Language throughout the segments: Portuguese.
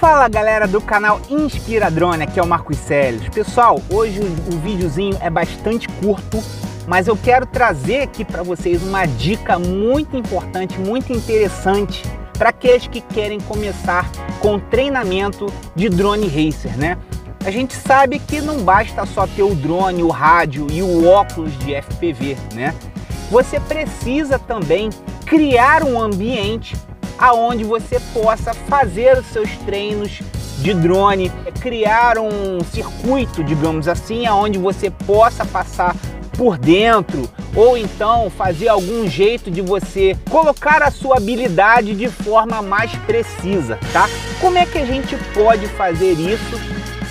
Fala galera do canal Inspira Drone, aqui é o Marcos Celius. Pessoal, hoje o videozinho é bastante curto, mas eu quero trazer aqui para vocês uma dica muito importante, muito interessante para aqueles que querem começar com treinamento de drone racer, né? A gente sabe que não basta só ter o drone, o rádio e o óculos de FPV, né? Você precisa também criar um ambiente aonde você possa fazer os seus treinos de drone, criar um circuito, digamos assim, aonde você possa passar por dentro ou então fazer algum jeito de você colocar a sua habilidade de forma mais precisa, tá? Como é que a gente pode fazer isso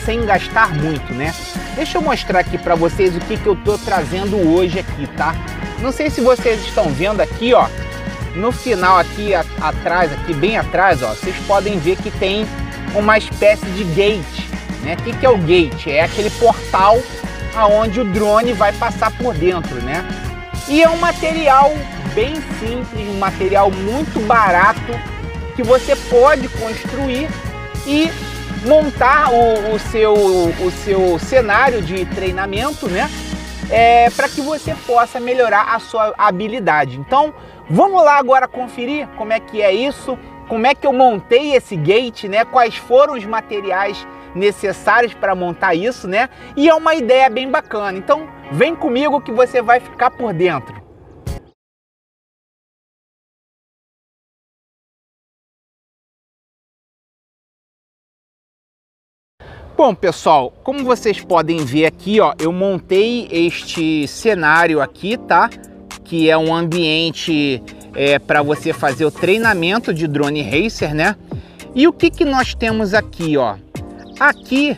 sem gastar muito, né? Deixa eu mostrar aqui para vocês o que eu tô trazendo hoje aqui, tá? Não sei se vocês estão vendo aqui, ó. No final aqui atrás, aqui bem atrás, ó, vocês podem ver que tem uma espécie de gate, né? O que é o gate? É aquele portal aonde o drone vai passar por dentro, né? E é um material bem simples, um material muito barato que você pode construir e montar o seu cenário de treinamento, né? Para que você possa melhorar a sua habilidade. Então, vamos lá agora conferir como é que é isso, como é que eu montei esse gate, né? Quais foram os materiais necessários para montar isso, né? E é uma ideia bem bacana. Então, vem comigo que você vai ficar por dentro. Bom, pessoal, como vocês podem ver aqui, ó, eu montei este cenário aqui, tá? Que é um ambiente para você fazer o treinamento de drone racer, né? E o que nós temos aqui, ó? Aqui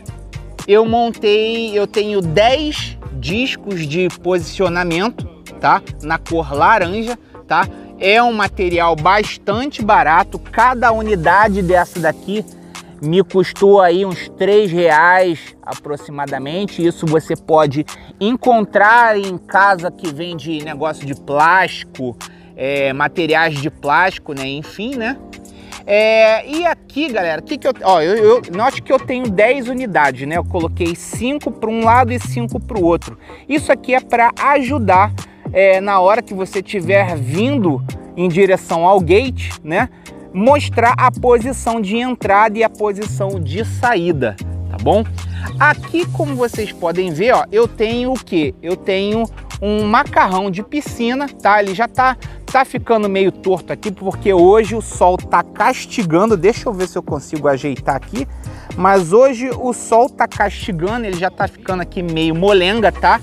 eu montei, eu tenho 10 discos de posicionamento, tá? Na cor laranja, tá? É um material bastante barato, cada unidade dessa daqui me custou aí uns R$3 aproximadamente. Isso você pode encontrar em casa que vende negócio de plástico, materiais de plástico, né? Enfim, né? E aqui, galera, note que eu tenho 10 unidades, né? Eu coloquei 5 para um lado e 5 para o outro. Isso aqui é para ajudar na hora que você estiver vindo em direção ao gate, né? Mostrar a posição de entrada e a posição de saída, tá bom? Aqui, como vocês podem ver, ó, eu tenho o quê? Eu tenho um macarrão de piscina, tá? Ele já tá ficando meio torto aqui, porque hoje o sol tá castigando. Deixa eu ver se eu consigo ajeitar aqui. Mas hoje o sol tá castigando, ele já tá ficando aqui meio molenga, tá?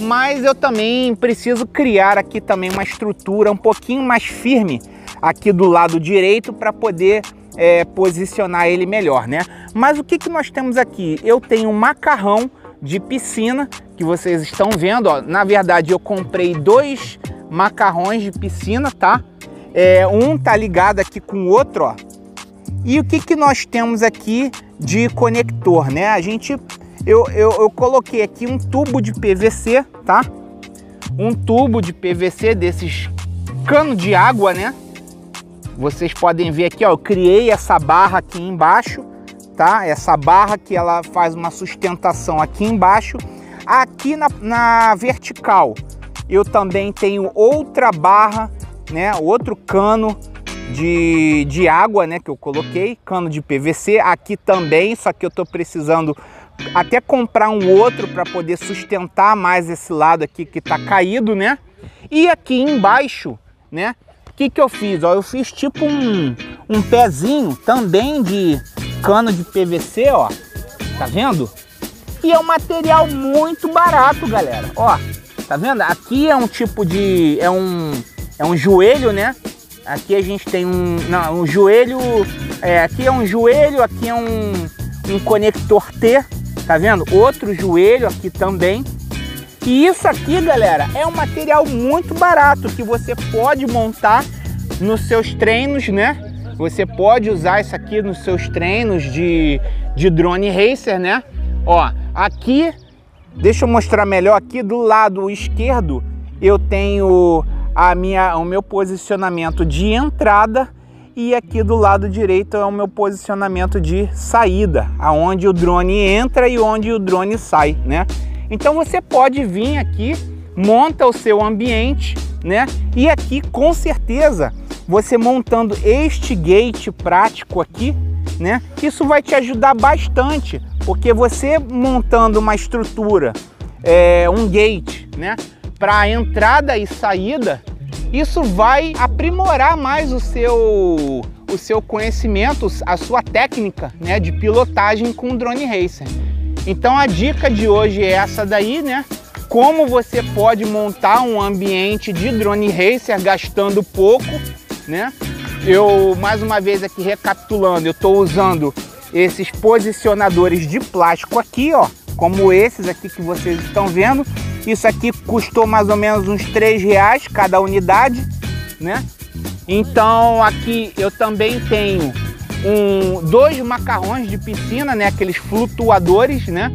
Mas eu também preciso criar aqui também uma estrutura um pouquinho mais firme aqui do lado direito para poder posicionar ele melhor, né? Mas o que nós temos aqui? Eu tenho um macarrão de piscina que vocês estão vendo, ó. Na verdade eu comprei 2 macarrões de piscina, tá? Um tá ligado aqui com o outro, ó. E o que nós temos aqui de conector, né? Eu coloquei aqui um tubo de PVC, tá? Um tubo de PVC desses cano de água, né? Vocês podem ver aqui, ó, eu criei essa barra aqui embaixo, tá? Essa barra que ela faz uma sustentação aqui embaixo. Aqui na vertical eu também tenho outra barra, né? Outro cano de água, né? Que eu coloquei, cano de PVC. Aqui também, só que eu tô precisando até comprar um outro para poder sustentar mais esse lado aqui que tá caído, né? E aqui embaixo, né? O que eu fiz? Ó, eu fiz tipo um pezinho também de cano de PVC, ó. Tá vendo? E é um material muito barato, galera. Ó, tá vendo? Aqui é um tipo de... É um joelho, né? Aqui a gente tem um joelho... aqui é um joelho, aqui é um conector T. Tá vendo? Outro joelho aqui também. E isso aqui, galera, é um material muito barato que você pode montar nos seus treinos, né? Você pode usar isso aqui nos seus treinos de drone racer, né? Ó, aqui, deixa eu mostrar melhor aqui, do lado esquerdo eu tenho o meu posicionamento de entrada e aqui do lado direito é o meu posicionamento de saída, aonde o drone entra e onde o drone sai, né? Então você pode vir aqui, monta o seu ambiente, né? E aqui com certeza você montando este gate prático aqui, né? Isso vai te ajudar bastante, porque você montando uma estrutura, um gate, né? Para entrada e saída, isso vai aprimorar mais o seu conhecimento, a sua técnica, né? De pilotagem com o Drone Racer. Então a dica de hoje é essa daí, né? Como você pode montar um ambiente de Drone Racer gastando pouco, né? Eu, mais uma vez aqui recapitulando, eu estou usando esses posicionadores de plástico aqui, ó, como esses aqui que vocês estão vendo. Isso aqui custou mais ou menos uns R$3 cada unidade, né? Então aqui eu também tenho dois macarrões de piscina, né? Aqueles flutuadores, né?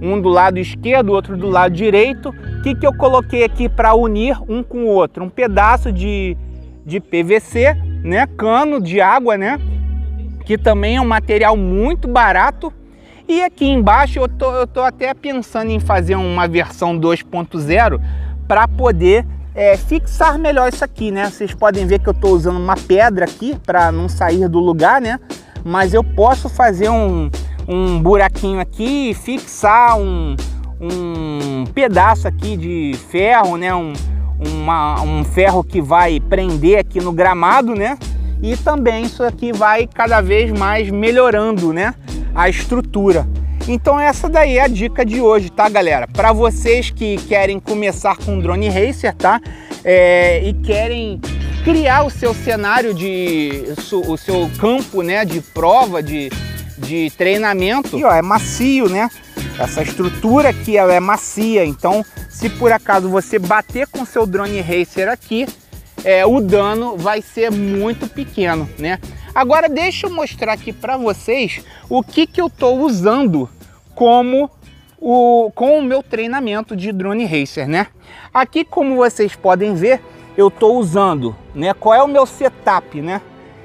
Um do lado esquerdo, outro do lado direito. O que eu coloquei aqui para unir um com o outro? Um pedaço de PVC, né? Cano de água, né? Que também é um material muito barato. E aqui embaixo eu tô até pensando em fazer uma versão 2.0 para poder fixar melhor isso aqui, né? Vocês podem ver que eu tô usando uma pedra aqui para não sair do lugar, né? Mas eu posso fazer um buraquinho aqui e fixar um pedaço aqui de ferro, né? Um ferro que vai prender aqui no gramado, né? E também isso aqui vai cada vez mais melhorando, né? A estrutura. Então essa daí é a dica de hoje, tá, galera? Para vocês que querem começar com o Drone Racer, tá? E querem criar o seu cenário, o seu campo, né? De prova, de treinamento. E, ó, é macio, né? Essa estrutura aqui, ela é macia, então se por acaso você bater com seu Drone Racer aqui, o dano vai ser muito pequeno, né? Agora deixa eu mostrar aqui para vocês o que eu tô usando com o meu treinamento de Drone Racer, né? Aqui, como vocês podem ver, eu tô usando, né? Qual é o meu setup, né?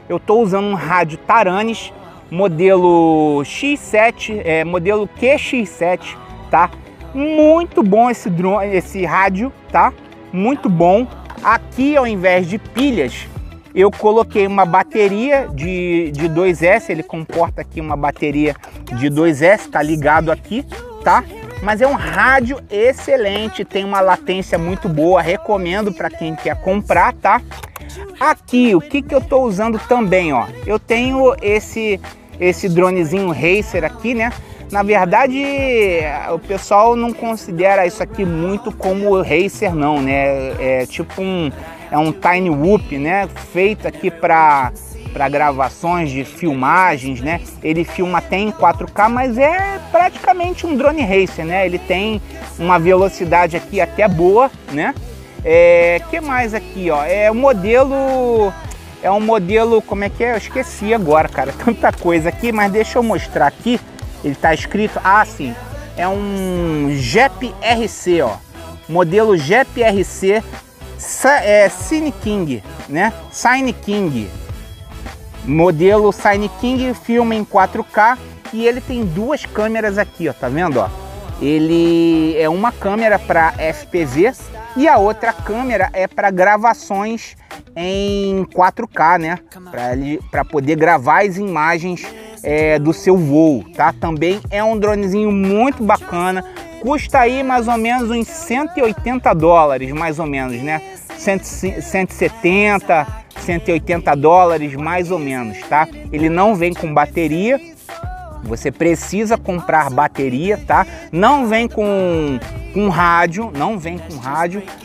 Eu tô usando um rádio Taranis, modelo X7, modelo QX7, tá? Muito bom esse drone, esse rádio, tá? Muito bom. Aqui, ao invés de pilhas, eu coloquei uma bateria de 2S, ele comporta aqui uma bateria de 2S, tá ligado aqui, tá? Mas é um rádio excelente, tem uma latência muito boa, recomendo para quem quer comprar, tá? Aqui, o que eu tô usando também, ó, eu tenho esse dronezinho Racer aqui, né? Na verdade, o pessoal não considera isso aqui muito como Racer não, né? É tipo um Tiny Whoop, né? Feito aqui para gravações de filmagens, né? Ele filma até em 4K, mas é praticamente um Drone Racer, né? Ele tem uma velocidade aqui até boa, né? Que mais aqui, ó? É um modelo, como é que é? Eu esqueci agora, cara, tanta coisa aqui, mas deixa eu mostrar aqui. Ele tá escrito, sim, é um JEPRC, ó, modelo JEPRC, Cine King, né? Cine King, modelo Cine King, filma em 4K e ele tem duas câmeras aqui, ó, tá vendo, ó? Ele é uma câmera para FPV e a outra câmera é para gravações em 4K, né? Para poder gravar as imagens do seu voo, tá? Também é um dronezinho muito bacana, custa aí mais ou menos uns $180, mais ou menos, né? 170, $180, mais ou menos, tá? Ele não vem com bateria, você precisa comprar bateria, tá? Não vem com rádio,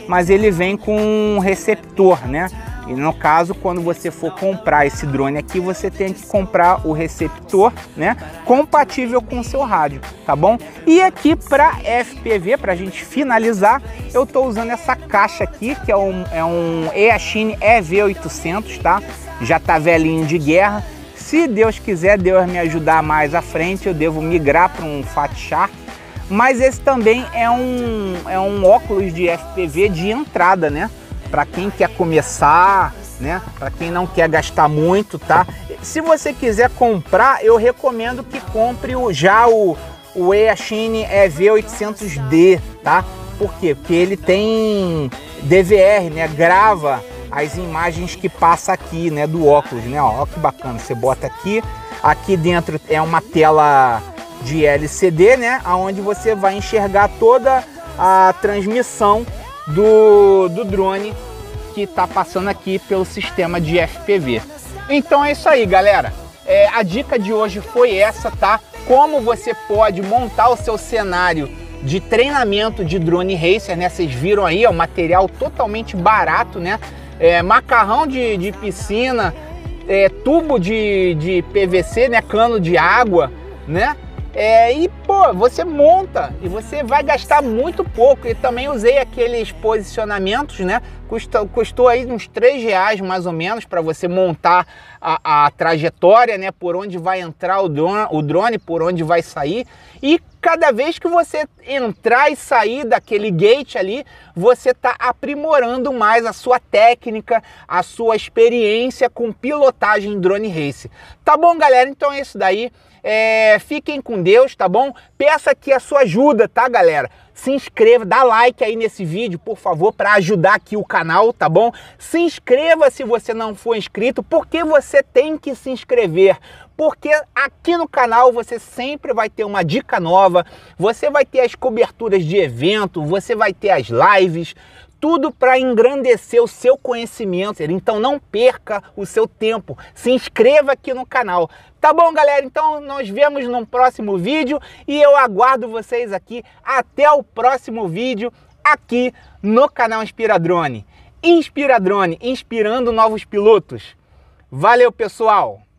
mas ele vem com um receptor, né? E no caso, quando você for comprar esse drone aqui, você tem que comprar o receptor, né? Compatível com o seu rádio, tá bom? E aqui para FPV, para a gente finalizar, eu tô usando essa caixa aqui, que é um Eachine EV800, tá? Já tá velhinho de guerra. Se Deus quiser, Deus me ajudar mais à frente, eu devo migrar para um Fat Shark. Mas esse também é um óculos de FPV de entrada, né? Para quem quer começar, né? Para quem não quer gastar muito, tá? Se você quiser comprar, eu recomendo que compre o Eachine EV800D, tá? Por quê? Porque ele tem DVR, né? Grava as imagens que passa aqui, né? Do óculos, né? Ó, que bacana. Você bota aqui, aqui dentro é uma tela de LCD, né? Aonde você vai enxergar toda a transmissão do drone que tá passando aqui pelo sistema de FPV. Então é isso aí, galera. A dica de hoje foi essa, tá? Como você pode montar o seu cenário de treinamento de drone racer, né? Vocês viram aí, é um material totalmente barato, né? Macarrão de piscina, tubo de PVC, né? Cano de água, né? E pô, você monta e você vai gastar muito pouco. E também usei aqueles posicionamentos, né? Custou aí uns R$3 mais ou menos para você montar a trajetória, né? Por onde vai entrar o drone, por onde vai sair. E cada vez que você entrar e sair daquele gate ali, você está aprimorando mais a sua técnica, a sua experiência com pilotagem drone race. Tá bom, galera? Então é isso daí. Fiquem com Deus, tá bom? Peço aqui a sua ajuda, tá, galera? Se inscreva, dá like aí nesse vídeo, por favor, para ajudar aqui o canal, tá bom? Se inscreva se você não for inscrito, porque você tem que se inscrever, porque aqui no canal você sempre vai ter uma dica nova, você vai ter as coberturas de evento, você vai ter as lives, tudo para engrandecer o seu conhecimento. Então não perca o seu tempo, se inscreva aqui no canal. Tá bom, galera? Então nós vemos num próximo vídeo e eu aguardo vocês aqui. Até o próximo vídeo aqui no canal Inspira Drone. Inspira Drone, inspirando novos pilotos. Valeu, pessoal!